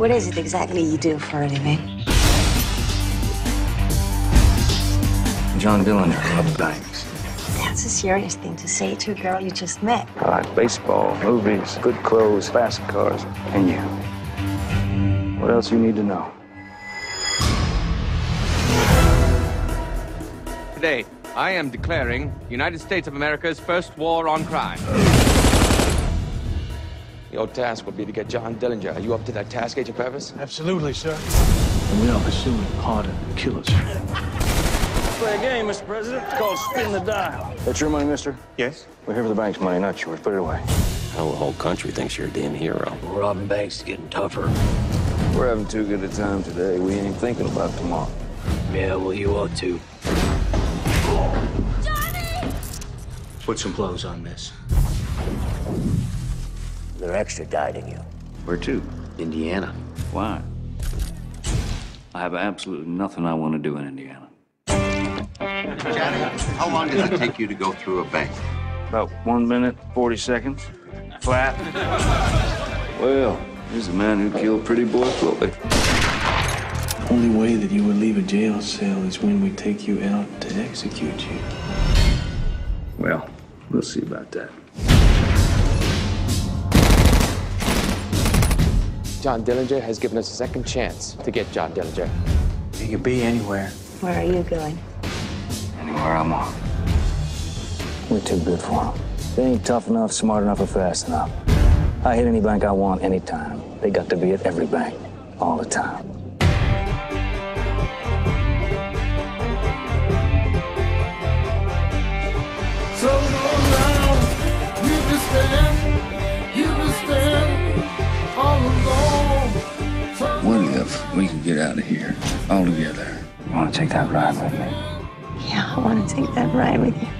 What is it exactly you do for a living? John Dillinger, robbed banks. That's a serious thing to say to a girl you just met. I like baseball, movies, good clothes, fast cars, and you. What else you need to know? Today, I am declaring the United States of America's first war on crime. Your task will be to get John Dillinger. Are you up to that task, Agent Previs? Absolutely, sir. And we are pursuing hardened killers. Play a game, Mr. President. It's called Spin the Dial. That's your money, mister? Yes. We're here for the bank's money, not yours. Put it away. Now the whole country thinks you're a damn hero. Robbing banks is getting tougher. We're having too good a time today. We ain't thinking about tomorrow. Yeah, well, you ought to. Johnny! Put some clothes on, miss. They're extraditing you. Where to? Indiana. Why? I have absolutely nothing I want to do in Indiana. Johnny, how long does it take you to go through a bank? About 1 minute, 40 seconds. Flat. Well, here's the man who killed Pretty Boy Floyd. The only way that you would leave a jail cell is when we take you out to execute you. Well, we'll see about that. John Dillinger has given us a second chance to get John Dillinger. He could be anywhere. Where are you going? Anywhere I'm on. We're too good for them. They ain't tough enough, smart enough, or fast enough. I hit any bank I want anytime. They got to be at every bank, all the time. So go around, you can stand all alone. So what if we could get out of here all together? You want to take that ride with me? Yeah, I want to take that ride with you.